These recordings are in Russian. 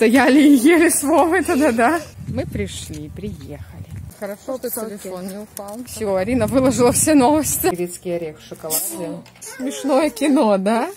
стояли и ели с Вовой тогда, да? Мы пришли, приехали. Хорошо, что телефон не упал. Все, Арина выложила все новости. Грецкий орех в шоколаде. Смешное кино, да?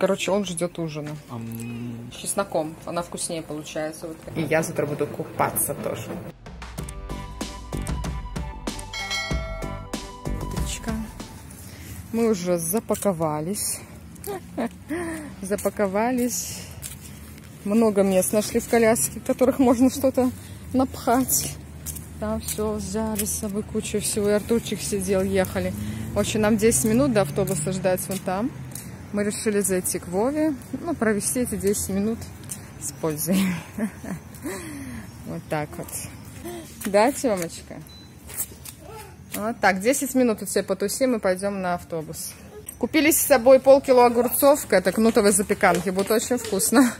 Короче, он ждет ужина. С чесноком. Она вкуснее получается. Вот. И я завтра буду купаться тоже. Мы уже запаковались. Запаковались. Много мест нашли в коляске, в которых можно что-то напхать. Там все взяли с собой, кучу всего. И Артурчик сидел, ехали. В общем, нам 10 минут до автобуса ждать вон там. Мы решили зайти к Вове, ну, провести эти 10 минут с пользой. Вот так вот. Да, Тёмочка? Вот так, 10 минут у тебя потусим и пойдем на автобус. Купили с собой полкило огурцов к этой кнутовой запеканке. Будет очень вкусно.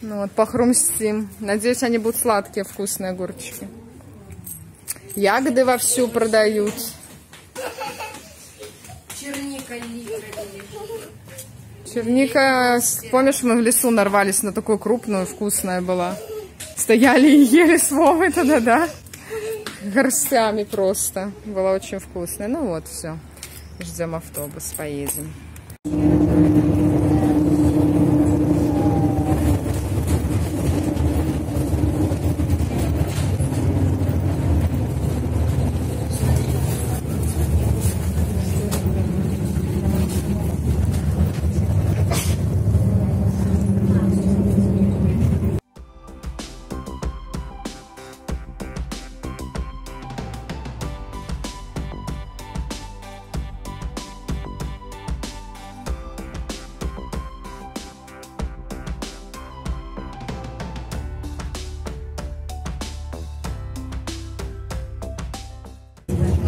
Ну вот, похрумстим. Надеюсь, они будут сладкие, вкусные огурчики. Ягоды вовсю продают. Черника, помнишь, мы в лесу нарвались на такую крупную, вкусная была. Стояли и ели с Вовой тогда, да? Горстями просто. Было очень вкусно. Ну вот, все. Ждем автобус, поедем.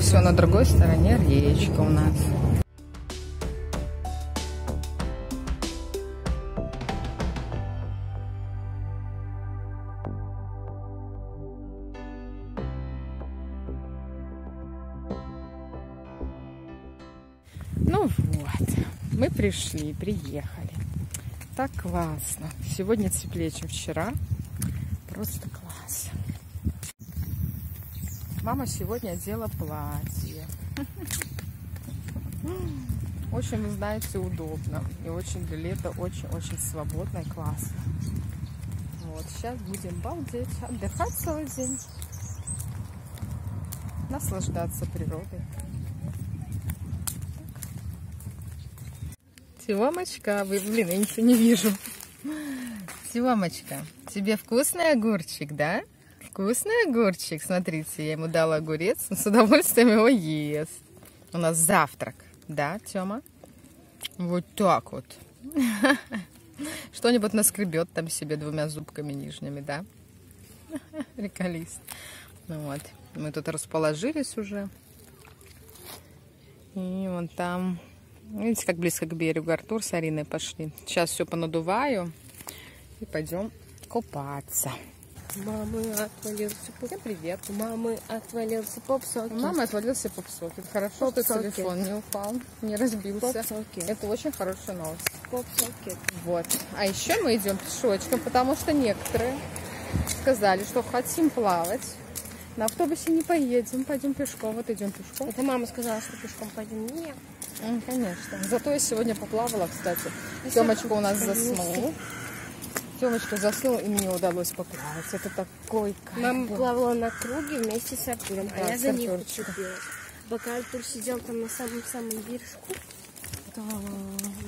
Все, на другой стороне речка у нас. Ну вот, мы пришли, приехали. Так классно. Сегодня теплее, чем вчера. Просто класс. Мама сегодня одела платье. Очень, вы знаете, удобно. И очень для лета очень-очень свободно и классно. Вот, сейчас будем балдеть, отдыхать целый день. Наслаждаться природой. Тёмочка, блин, я ничего не вижу. Тёмочка, тебе вкусный огурчик, да? Вкусный огурчик, смотрите, я ему дала огурец, он с удовольствием его ест. У нас завтрак, да, Тёма? Вот так вот. Что-нибудь наскребет там себе двумя зубками нижними, да? Приколист. Ну вот, мы тут расположились уже. И вон там, видите, как близко к берегу Артур с Ариной пошли. Сейчас все понадуваю и пойдем купаться. Мамы отвалился пупсок. Всем привет. Мамы отвалился попсок. Мамы отвалился попсок. Хорошо, что телефон не упал, не разбился. Это очень хорошая новость. Попсокет. Вот. А еще мы идем пешочком, потому что некоторые сказали, что хотим плавать. На автобусе не поедем, пойдем пешком. Вот идем пешком. Это мама сказала, что пешком пойдем. Нет. Конечно. Зато я сегодня поплавала, кстати. Тёмочка у нас заснула. Тёмочка заснул, и мне удалось поплавать. Это такой кайф. Мама плавала на круге вместе с Артуром, а я за ней подцепилась. Пока Артур сидел там на самом-самом вершку, то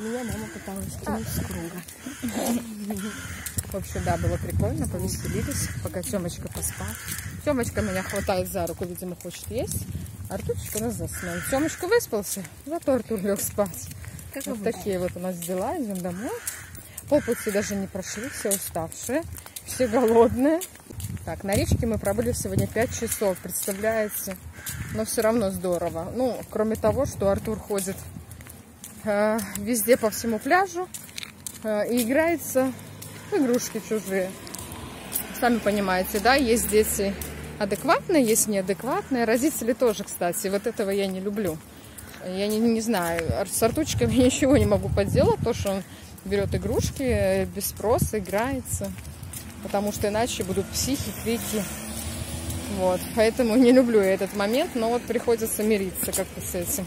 меня мама пыталась тянуть с круга. В общем, да, было прикольно, повеселились, пока Тёмочка поспал. Тёмочка меня хватает за руку, видимо, хочет есть. Артурчик у нас заснул. Тёмочка выспался, зато Артур лег спать. Вот такие вот у нас дела, идем домой. По пути даже не прошли, все уставшие, все голодные. Так, на речке мы пробыли сегодня 5 часов, представляете? Но все равно здорово. Ну, кроме того, что Артур ходит везде по всему пляжу и играется в игрушки чужие. Сами понимаете, да, есть дети адекватные, есть неадекватные. Родители тоже, кстати, вот этого я не люблю. Я не знаю, с Артурчиком я ничего не могу поделать, то, что он берет игрушки, без спроса играется, потому что иначе будут психи, крики. Вот, поэтому не люблю этот момент, но вот приходится мириться как-то с этим.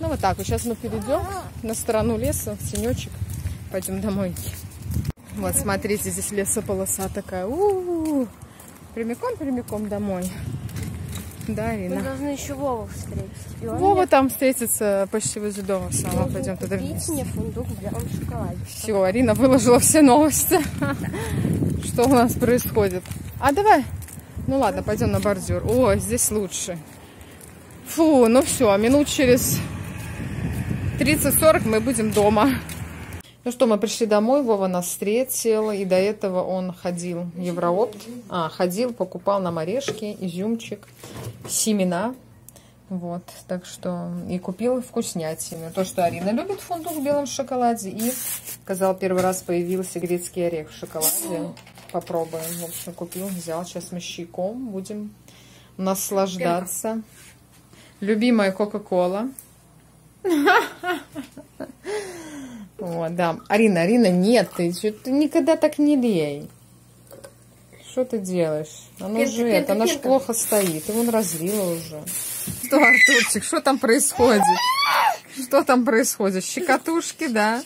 Ну вот так вот, сейчас мы перейдем на сторону леса, в тенечек, пойдем домой. Вот, смотрите, здесь лесополоса такая, прямиком-прямиком домой. Да, Ирина? Мы должны еще Вову встретить. Вова там встретится почти возле дома. Сама пойдем туда вместе. Мне фундук в белом шоколаде. Все, Арина выложила все новости, что у нас происходит. А давай, ну ладно, пойдем на бордюр. О, здесь лучше. Фу, ну все, минут через 30-40 мы будем дома. Ну что, мы пришли домой, Вова нас встретил, и до этого он ходил в Евроопт. Ходил, покупал нам орешки, изюмчик, семена. Вот, так что и купил вкуснятину. То, что Арина любит, фундук в белом шоколаде. И, сказал, первый раз появился грецкий орех в шоколаде. Попробуем. В общем, купил, взял. Сейчас мы щейком будем наслаждаться. Любимая Кока-Кола. О, да. Арина, Арина, нет, ты никогда так не лей. Что ты делаешь? Она же это, она же плохо стоит. Его разлила уже. Что, Артурчик, что там происходит? Что там происходит? Щекотушки, да?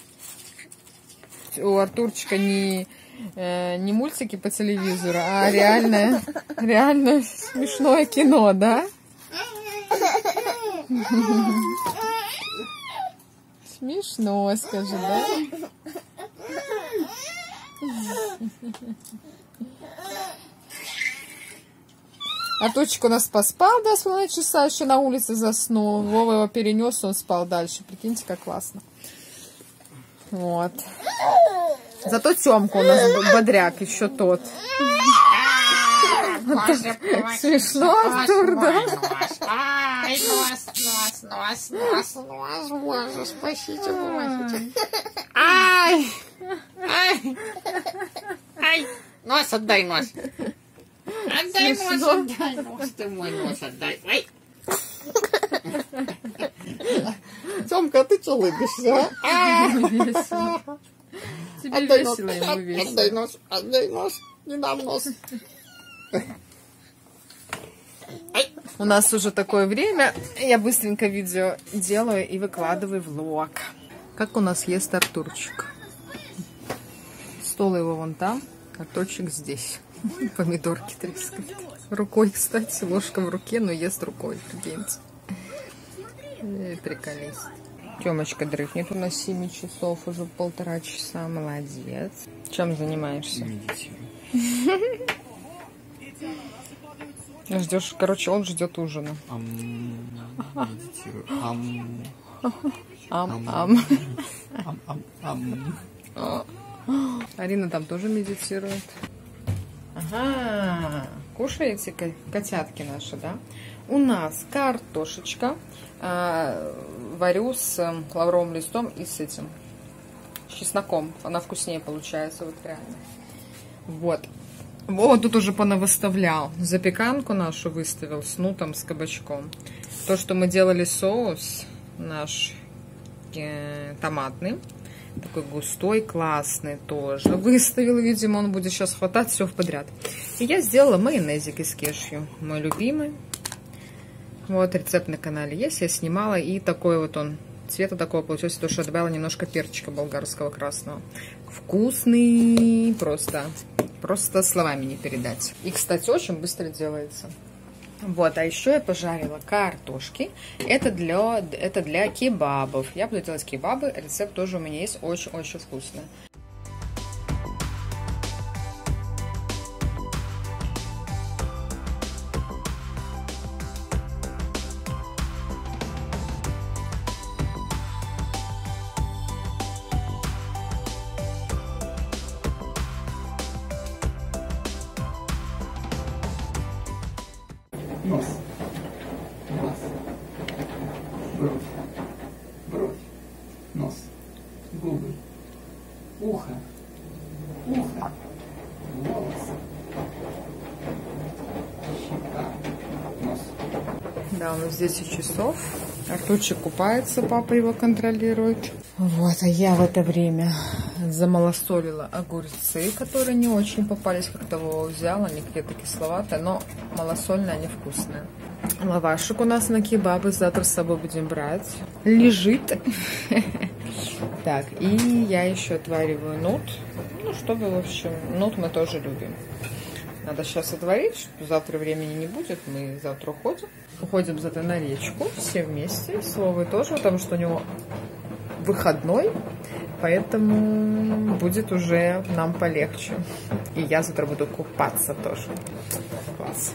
У Артурчика не мультики по телевизору, а реально смешное кино, да? Смешно, скажи, да? Артурчик у нас поспал до основного часа, еще на улице заснул. Вова его перенес, он спал дальше. Прикиньте, как классно. Вот. Зато Тёмка у нас бодряк еще тот. Смешно, Артур, да? Ай, нос, боже, спасите, помогите. Ай, ай, ай, нос, отдай нос. Отдай нос, ты мой нос, отдай. Ай. Тёмка, а ты что улыбишься? Тебе весело, ему весело. Отдай нос, не дам нос. У нас уже такое время, я быстренько видео делаю и выкладываю влог. Как у нас ест Артурчик. Стол его вон там, Артурчик здесь. Помидорки трескает. Рукой, кстати, ложка в руке, но ест рукой, прикиньте. Приколись. Тёмочка дрыхнет у нас 7 часов, уже полтора часа, молодец. Чем занимаешься? Ждешь, короче, он ждет ужина. Арина там тоже медитирует. Ага, кушаете котятки наши, да? У нас картошечка, варю с лавровым листом и с этим чесноком. Она вкуснее получается, вот реально. Вот. Вова тут уже понавыставлял. Запеканку нашу выставил с нутом, с кабачком. То, что мы делали соус наш томатный, такой густой, классный тоже. Выставил, видимо, он будет сейчас хватать все подряд. И я сделала майонезик из кешью, мой любимый. Вот рецепт на канале есть, я снимала, и такой вот он. Цвета такого получился, потому что добавила немножко перчика болгарского красного. Вкусный, просто словами не передать. И, кстати, очень быстро делается. Вот, а еще я пожарила картошки. Это для кебабов. Я буду делать кебабы. Рецепт тоже у меня есть. Очень-очень вкусно. Да, у нас 10 часов. Артурчик купается, папа его контролирует. Вот, а я в это время замалосолила огурцы, которые не очень попались, когда его взяла, они какие-то кисловатые, но малосольные, они вкусные. Лавашик у нас на кебабы, завтра с собой будем брать. Лежит. Так, и я еще отвариваю нут, ну, чтобы, в общем, нут мы тоже любим. Надо сейчас отварить, завтра времени не будет, мы завтра уходим. Уходим завтра на речку, все вместе, с Вовой тоже, потому что у него выходной, поэтому будет уже нам полегче. И я завтра буду купаться тоже. Класс.